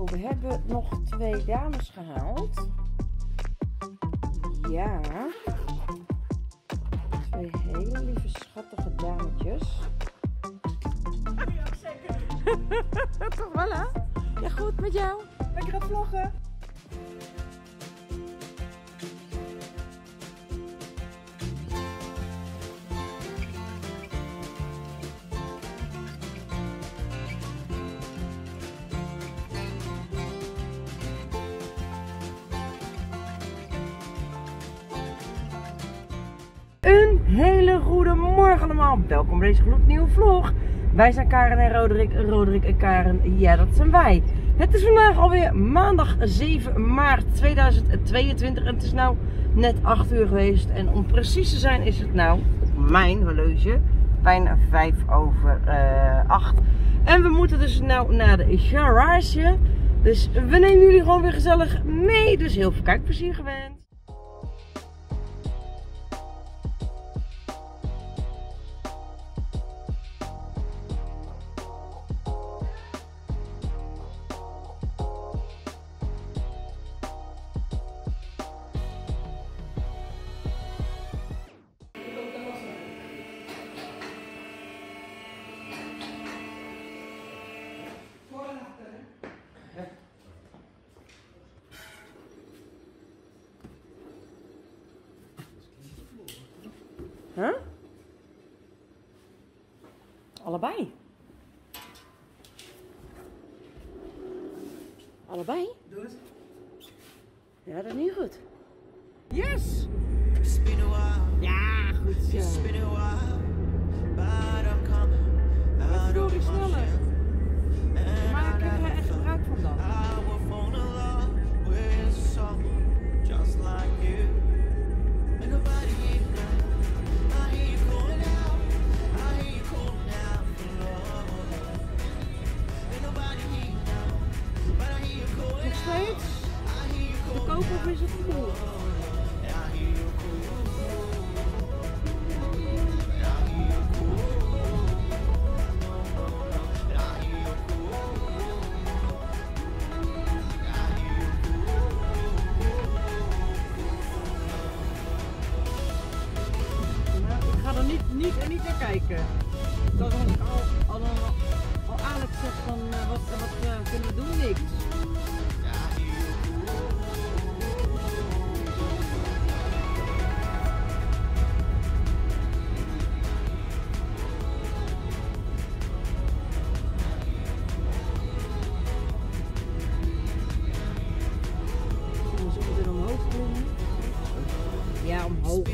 Zo, we hebben nog twee dames gehaald. Ja. Twee hele lieve schattige dametjes. Ja, zeker. Toch wel, hè? Ja, goed met jou. Lekker gaan vloggen. Een hele goede morgen allemaal. Welkom bij deze gloednieuwe vlog. Wij zijn Karin en Roderick. Roderick en Karin, ja dat zijn wij. Het is vandaag alweer maandag 7 maart 2022. En het is nou net 8 uur geweest. En om precies te zijn is het nou op mijn horloge bijna 8:05. En we moeten dus nou naar de garage. Dus we nemen jullie gewoon weer gezellig mee. Dus heel veel kijkplezier gewenst. Huh? Allebei? Allebei? Doe het. Ja, dat is niet goed. Yes! Ja, goed zo. Wat door die sneller. Maar ik heb er echt gebruik van dan. Is het cool? Nou, ik ga er niet naar kijken. Dat had ik al Alex zegt van wat kunnen we doen, niks.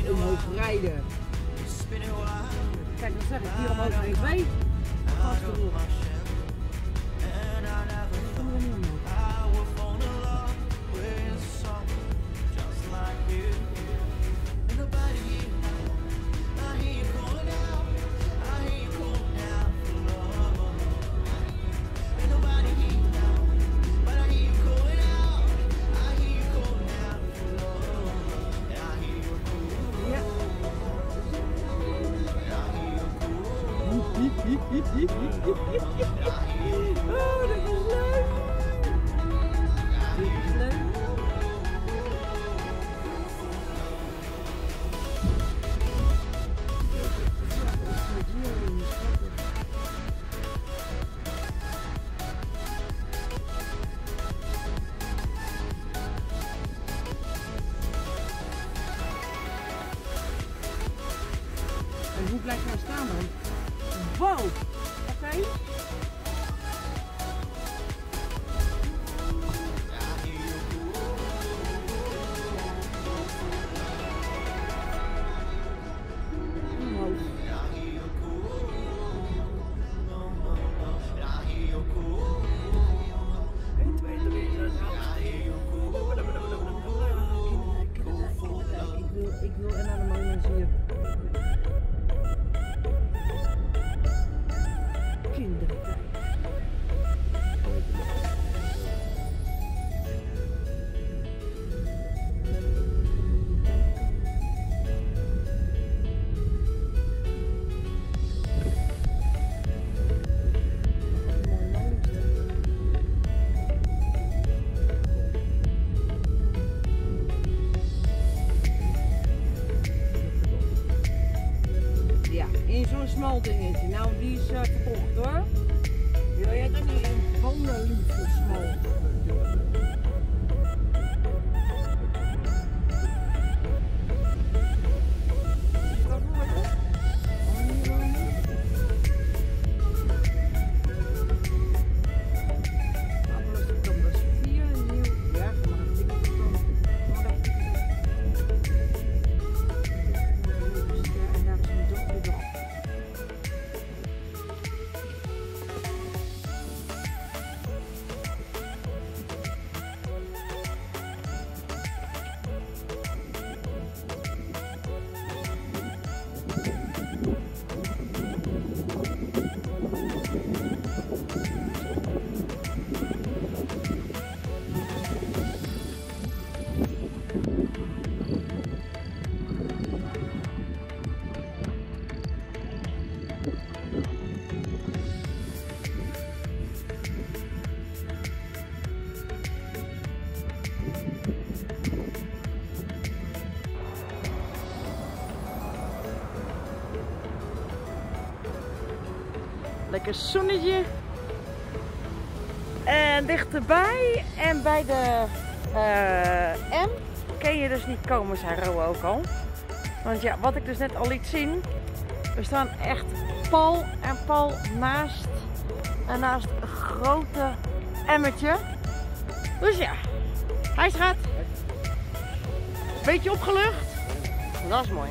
Omhoog rijden. Kijk, dan zeg ik hier omhoog rijden. Wij vast erop. Oh, dat is leuk! Dit is leuk! En hoe blijft hij staan dan? Wow! Oké. Kinderen. zo'n smal dingetje. Nou, die is verkocht hoor. Wil jij toch niet een bonenliefde smal? Lekker zonnetje. En dichterbij en bij de M kun je dus niet komen, zei Roe ook al. Want ja, wat ik dus net al liet zien, we staan echt pal en pal naast een grote emmertje. Dus ja, hij gaat. Beetje opgelucht. Dat is mooi.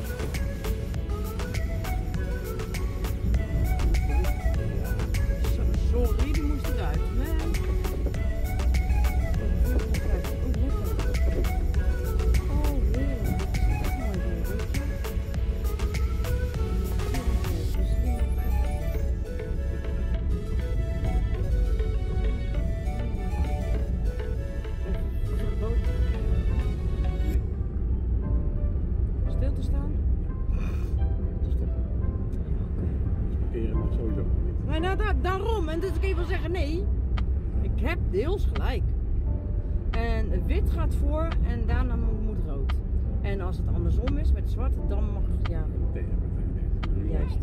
Daarom, en dus ik even zeggen, nee, ik heb deels gelijk. En wit gaat voor en daarna moet rood. En als het andersom is met zwart, dan mag het ja. Nee, nee, nee. Juist.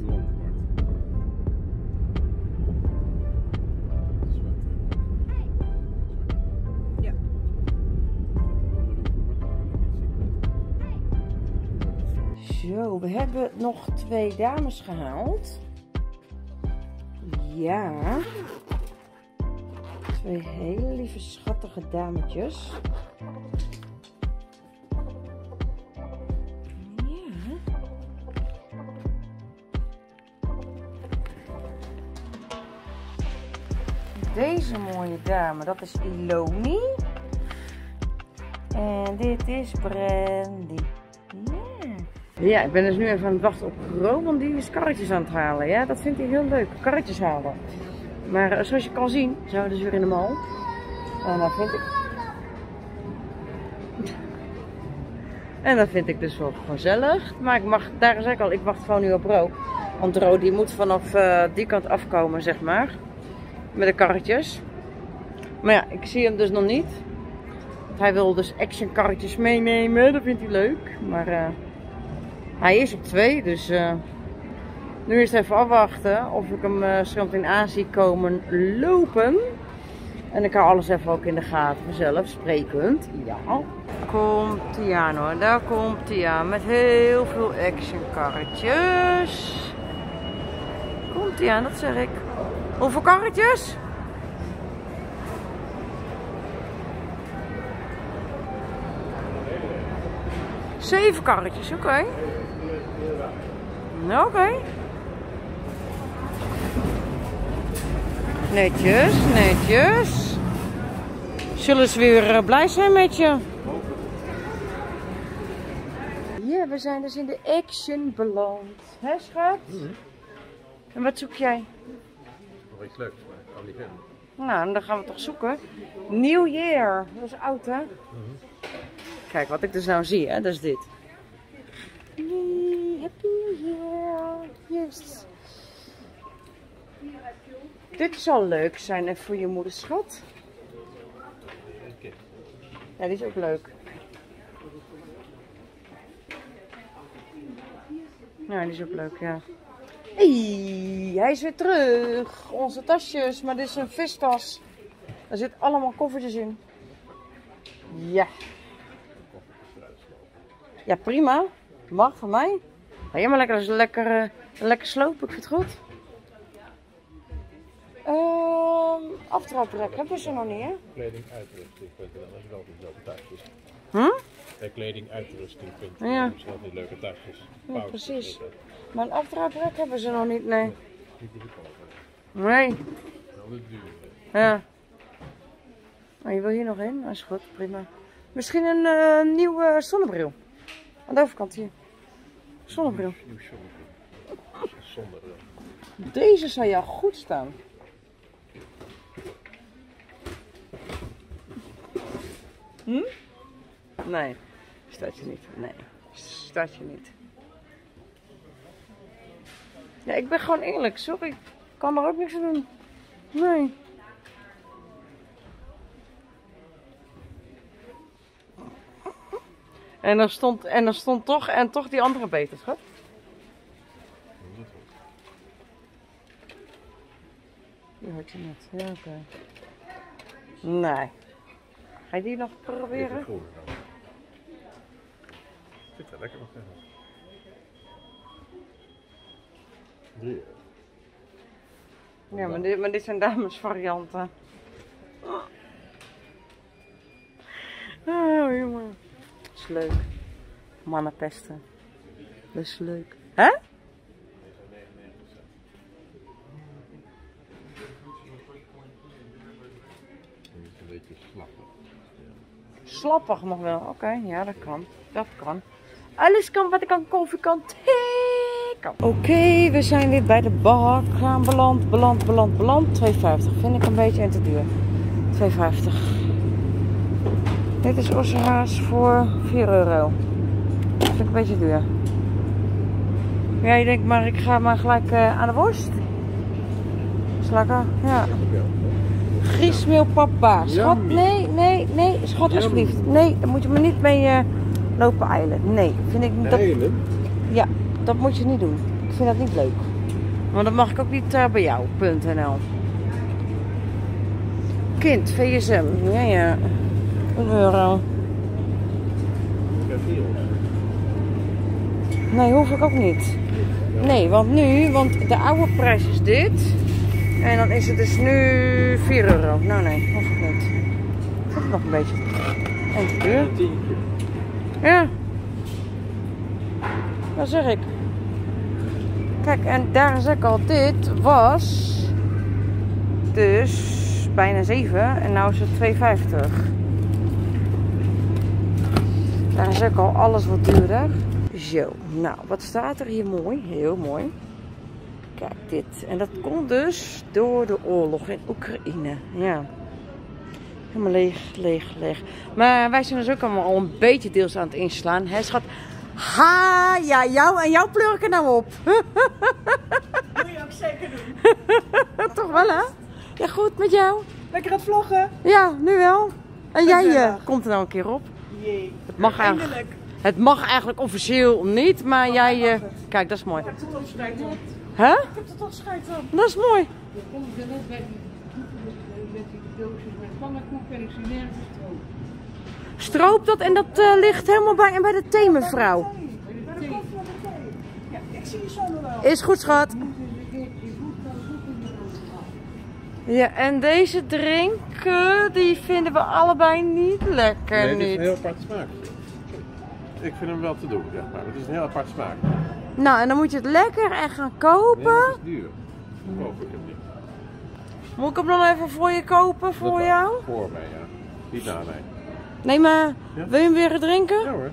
Zo, we hebben nog twee dames gehaald. Ja, twee hele lieve schattige dametjes. Ja. Deze mooie dame, dat is Iloni. En dit is Brandy. Ja, ik ben dus nu even aan het wachten op Ro, want die is karretjes aan het halen. Ja, dat vindt hij heel leuk, karretjes halen. Maar zoals je kan zien, zijn we dus weer in de mal. En dat vind ik... En dat vind ik dus wel gezellig. Maar ik mag, daar zeg ik al, ik wacht gewoon nu op Ro. Want Ro die moet vanaf die kant afkomen, zeg maar. Met de karretjes. Maar ja, ik zie hem dus nog niet. Hij wil dus Action karretjes meenemen, dat vindt hij leuk. Maar... Hij is op 2, dus nu is het even afwachten of ik hem zometeen aan zie komen lopen. En ik hou alles even ook in de gaten vanzelf, sprekend. Ja. Komt hij aan hoor, daar komt hij aan met heel veel Action karretjes. Komt hij aan, dat zeg ik. Hoeveel karretjes? Zeven karretjes, oké. Okay. Oké. Okay. Netjes, netjes. Zullen ze weer blij zijn met je? Ja, we zijn dus in de Action beland. Hè, schat? Mm-hmm. En wat zoek jij? Nog iets leuks, maar ik kan niet vinden. Nou, dan gaan we toch zoeken. New Year, dat is oud, hè? Mm-hmm. Kijk wat ik dus nou zie, hè? Dat is dit. Yay, happy New Year. Yes. Dit zal leuk zijn en voor je moeder schat. Ja, die is ook leuk. Ja, die is ook leuk, ja. Hey, hij is weer terug. Onze tasjes, maar dit is een vistas. Er zitten allemaal koffertjes in. Ja. Ja, prima. Mag van mij. Ga jij maar lekker slopen, ik vind het goed. Aftraprek hebben ze nog niet, hè? Kleding uitrusting vind ik dat is wel die leuke tasjes. Hm? Kleding uitrusting vind ik dat is wel die leuke tasjes. Ja, precies. Maar een aftraprek hebben ze nog niet, nee. Nee. Wel de duur. Ja. Maar je wil hier nog in? Dat is goed, prima. Misschien een nieuwe zonnebril. Aan de overkant hier. Zonnebril. Nieuw zonnebril. Zonnebril. Deze zou jou goed staan. Hm? Nee, staat je niet. Nee, staat je niet. Ja, ik ben gewoon eerlijk. Sorry, ik kan er ook niks aan doen. Nee. En dan stond toch die andere beter, schat. Die had je net. Ja, oké. Nee. Ga je die nog proberen? Ik zit er lekker nog in. 3 euro. Ja, maar dit zijn damesvarianten. Oh, jongen. Dat is leuk. Mannenpesten. Dat is leuk. Hè? Slappig nog wel, oké, ja dat kan, Alles kan wat ik kan, koffie kan, thee kan. Oké, we zijn weer bij de bar, beland, 2,50 vind ik een beetje en te duur, 2,50. Dit is ossehaas voor 4 euro, dat vind ik een beetje duur. Ja, je denkt maar ik ga maar gelijk aan de worst. Slakker, ja. Griesmeel papa. Schat, nee, schat alsjeblieft. Nee, daar moet je me niet mee lopen eilen. Nee, vind ik niet. Dat... Ja, dat moet je niet doen. Ik vind dat niet leuk. Want dat mag ik ook niet bij jou.nl. Kind, VSM. Ja, ja. €1. Nee, hoef ik ook niet. Nee, want nu, want de oude prijs is dit. En dan is het dus nu 4 euro. Nou nee, hoef ik niet. Hoef ik nog een beetje. Een tientje. Ja. Dat zeg ik. Kijk, en daar zeg ik al, dit was dus bijna 7 en nu is het 2,50. Daar zeg ik al, alles wat duurder. Zo, nou wat staat er hier mooi, heel mooi. Kijk dit. En dat komt dus door de oorlog in Oekraïne. Ja. Helemaal leeg. Maar wij zijn dus ook allemaal al een beetje deels aan het inslaan. Hè schat? Ha! Ja, jou pleur ik er nou op. Moet je ook zeker doen. Toch wel hè? Ja goed, met jou? Lekker aan het vloggen. Ja, nu wel. En jij komt er nou een keer op. Jee. Het mag eigenlijk officieel niet, maar jij... Kijk, dat is mooi. Hè? Ik heb er toch schijt aan. Dat is mooi. Ik kom er net bij die doosjes met pannenkoek en ik zie nergens stroop. Stroop dat en dat ligt helemaal bij de thee, mevrouw. Bij de koffie en de thee. Ja, ik zie je zo wel. Is goed, schat. Ja, en deze drinken, die vinden we allebei niet lekker. Nee, dit is een heel apart smaak. Ik vind hem wel te doen, zeg maar. Het is een heel apart smaak. Nou, en dan moet je het lekker en gaan kopen. Nee, dat is duur. Dan koop ik hem niet. Moet ik hem dan even voor je kopen, voor jou? Voor mij, ja. Niet aan mij. Nee, maar ja? Wil je hem weer drinken? Ja hoor.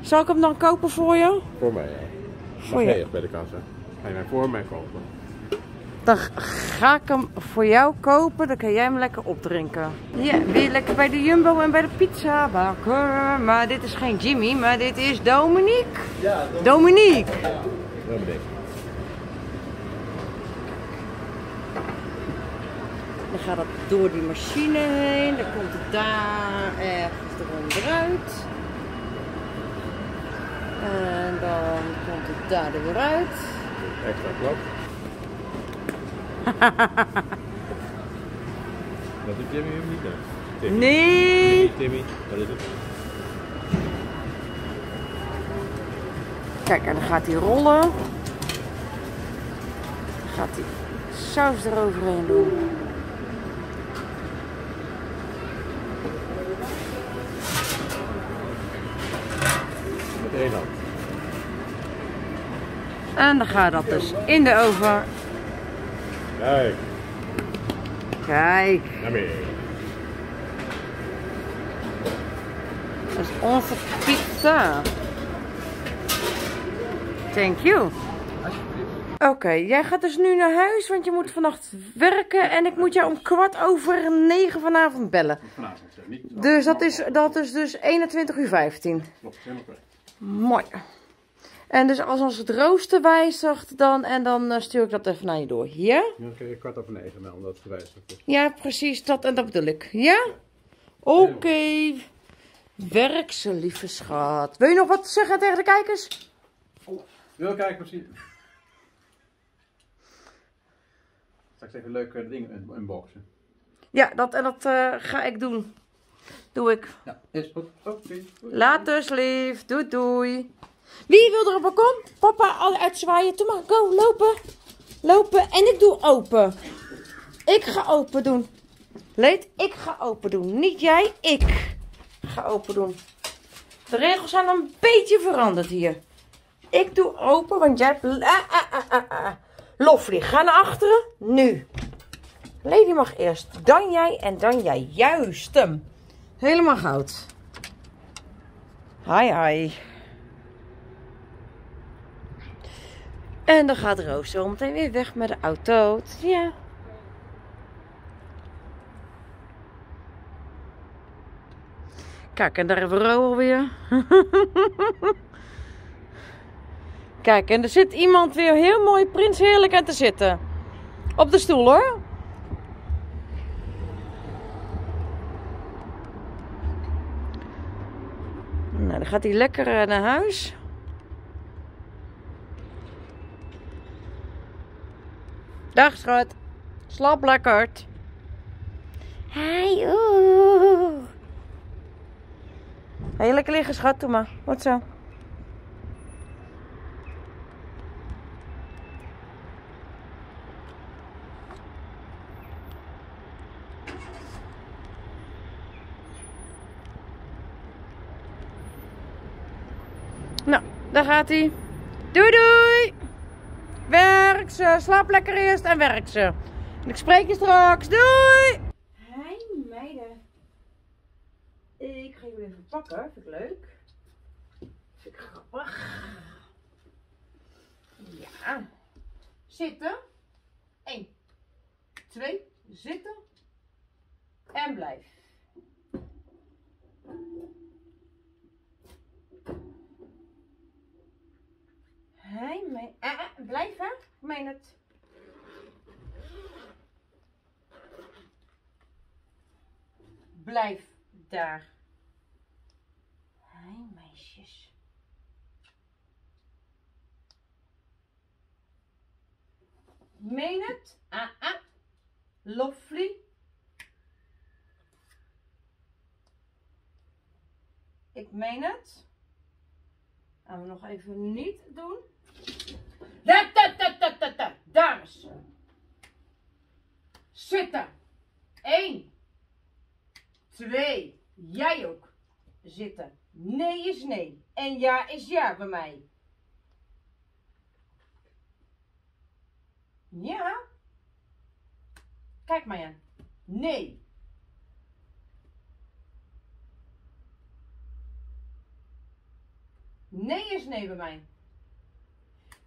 Zal ik hem dan kopen voor jou? Voor mij, ja. Voor jij bij de kassa. Ga je hem voor mij kopen? Dan ga ik hem voor jou kopen, dan kan jij hem lekker opdrinken. Ja, weer lekker bij de Jumbo en bij de pizza bakker. Maar dit is geen Jimmy, maar dit is Dominique. Ja, Dominique. Ja, Dominique. Dan gaat dat door die machine heen, dan komt het daar ergens eronderuit. En dan komt het daar weer uit. Extra klap. Dat doet Jimmy hem niet, hè? Timmy. Nee! Timmy, dat is het. Kijk, en dan gaat hij rollen. Dan gaat hij saus eroverheen doen. Met één hand. En dan gaat dat dus in de oven. Kijk. Kijk. Dat is onze pizza. Thank you. Oké, jij gaat dus nu naar huis, want je moet vannacht werken en ik moet jou om 21:15 vanavond bellen. Dus dat is dus 21:15. Mooi. En dus als ons het rooster wijzigt dan, en dan stuur ik dat even naar je door. Ja? Oké, 21:15 melden dat het gewijzigd is. Ja, precies. Dat en dat bedoel ik. Ja? Oké. Werk ze, lieve schat. Wil je nog wat zeggen tegen de kijkers? Oh, wil kijken misschien. Straks even leuke dingen unboxen. Ja, dat en dat ga ik doen. Doe ik. Ja, is goed. Oké. Later, lief. Doei, doei. Wie wil er op het balkon? Papa, alle uitzwaaien. Toen mag go, lopen. Lopen. En ik doe open. Ik ga open doen. Leed, ik ga open doen. Niet jij, ik ga open doen. De regels zijn een beetje veranderd hier. Ik doe open, want jij hebt... Lovely, ga naar achteren. Nu. Lady mag eerst. Dan jij en dan jij. Juist hem. Helemaal goud. Hi, hi. En dan gaat Roos zo meteen weer weg met de auto. Ja. Kijk, en daar hebben we Roos alweer. Kijk, en er zit iemand weer heel mooi prinsheerlijk aan te zitten. Op de stoel, hoor. Nou, dan gaat hij lekker naar huis. Dag, schat. Slaap lekker hard. Hi, oeh. Heel lekker liggen, schat. Doe maar. Wat zo. Nou, daar gaat hij. Doei, doei. Werk ze. Slaap lekker eerst en werk ze. Ik spreek je straks. Doei. Hi meiden. Ik ga jullie even pakken. Vind ik leuk. Vind ik grappig. Ja. Zitten. 1, 2. Zitten. En blijf. Hij meen... blijf hè? Ik meen het. Blijf daar. Hij meisjes. Meen het. Lovely. Ik meen het. Gaan we nog even niet doen. Daar is ze. Zitten. 1, 2. Jij ook. Zitten. Nee is nee. En ja is ja bij mij. Ja. Kijk maar aan. Nee. Nee is nee bij mij.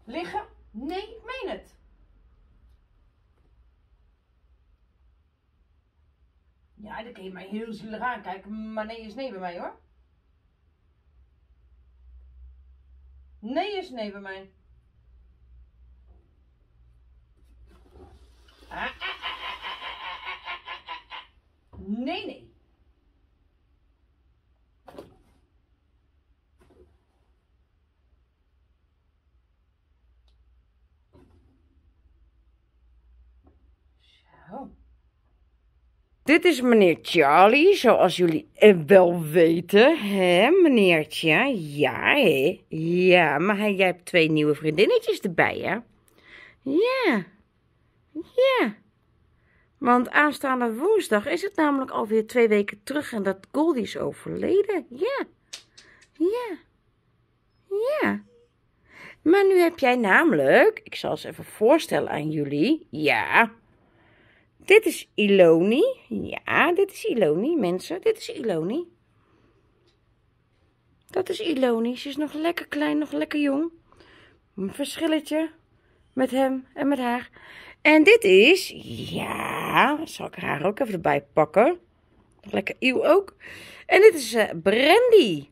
Liggen? Nee, ik meen het. Ja, dan kun je mij heel zielig aankijken, maar nee is nee bij mij hoor. Nee is nee bij mij. Nee, nee. Dit is meneer Charlie, zoals jullie wel weten, hè meneertje? Ja, hè? Ja, maar jij hebt twee nieuwe vriendinnetjes erbij, hè? Ja, ja. Want aanstaande woensdag is het namelijk alweer 2 weken terug en dat Goldie is overleden. Ja, ja, ja. Maar nu heb jij namelijk, ik zal ze even voorstellen aan jullie, ja. Dit is Iloni. Ja, dit is Iloni, mensen. Dit is Iloni. Dat is Iloni. Ze is nog lekker klein, nog lekker jong. Een verschilletje met hem en met haar. En dit is... Ja, zal ik haar ook even erbij pakken. Nog lekker ieuw ook. En dit is Brandy.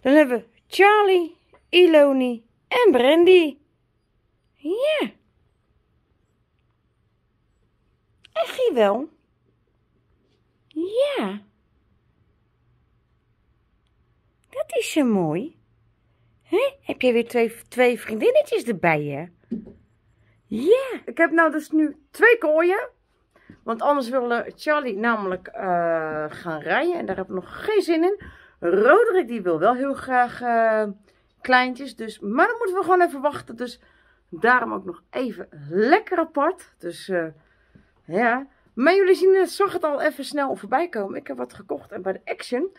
Dan hebben we Charlie, Iloni en Brandy. Ja. Yeah. Echt wel. Ja. Dat is zo mooi. Hè? Heb je weer twee vriendinnetjes erbij, hè? Ja. Ik heb nou dus nu 2 kooien. Want anders wil Charlie namelijk gaan rijden. En daar heb ik nog geen zin in. Roderick die wil wel heel graag kleintjes. Dus, maar dan moeten we gewoon even wachten. Dus daarom ook nog even lekker apart. Dus... ja, maar jullie zien het, zag het al even snel voorbij komen. Ik heb wat gekocht en bij de Action.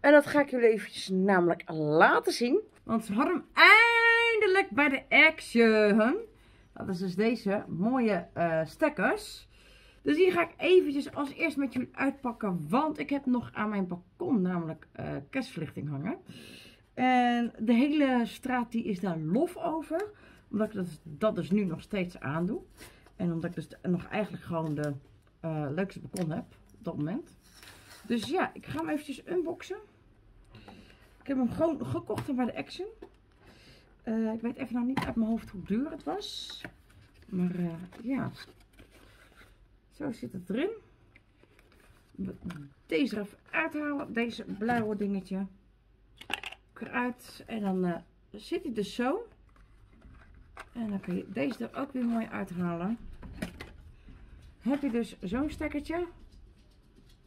En dat ga ik jullie eventjes namelijk laten zien. Want ze hadden hem eindelijk bij de Action. Dat is dus deze mooie stekkers. Dus die ga ik eventjes als eerst met jullie uitpakken. Want ik heb nog aan mijn balkon namelijk kerstverlichting hangen. En de hele straat die is daar lof over. Omdat ik dat dus nu nog steeds aandoe. En omdat ik dus nog eigenlijk gewoon de leukste balkon heb op dat moment. Dus ja, ik ga hem eventjes unboxen. Ik heb hem gewoon gekocht bij de Action. Ik weet even nou niet uit mijn hoofd hoe duur het was. Maar ja, zo zit het erin. Deze eraf uithalen, deze blauwe dingetje eruit. En dan zit hij dus zo. En dan kun je deze er ook weer mooi uithalen. Heb je dus zo'n stekkertje.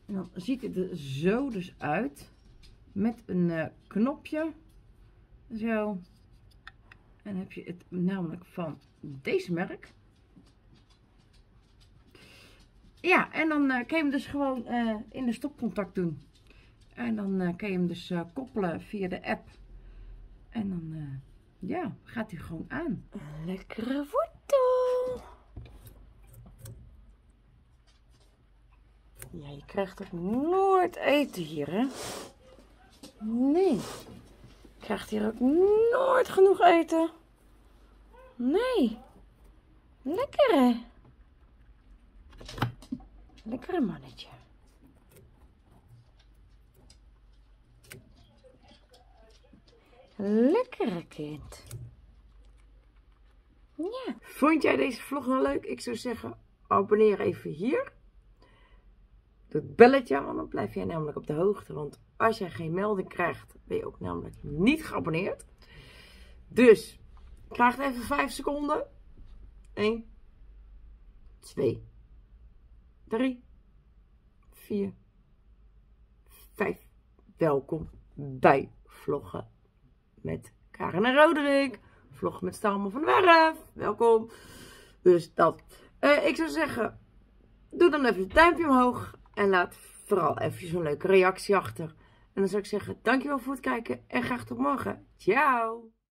En dan ziet het er zo dus uit. Met een knopje. Zo. En dan heb je het namelijk van deze merk. Ja, en dan kun je hem dus gewoon in de stopcontact doen. En dan kun je hem dus koppelen via de app. En dan... ja, gaat hij gewoon aan. Een lekkere wortel. Ja, je krijgt ook nooit eten hier, hè? Nee. Je krijgt hier ook nooit genoeg eten. Nee. Lekker, hè? Lekkere mannetje. Lekkere kind. Ja. Vond jij deze vlog nou leuk? Ik zou zeggen, abonneer even hier. Doe het belletje, want dan blijf jij namelijk op de hoogte. Want als jij geen melding krijgt, ben je ook namelijk niet geabonneerd. Dus, krijg even 5 seconden. 1, 2, 3, 4, 5. Welkom bij vloggen met Karin en Roderick. Vlog met Stalman van de Werf. Welkom. Dus dat. Ik zou zeggen, doe dan even een duimpje omhoog. En laat vooral even zo'n leuke reactie achter. En dan zou ik zeggen, dankjewel voor het kijken. En graag tot morgen. Ciao.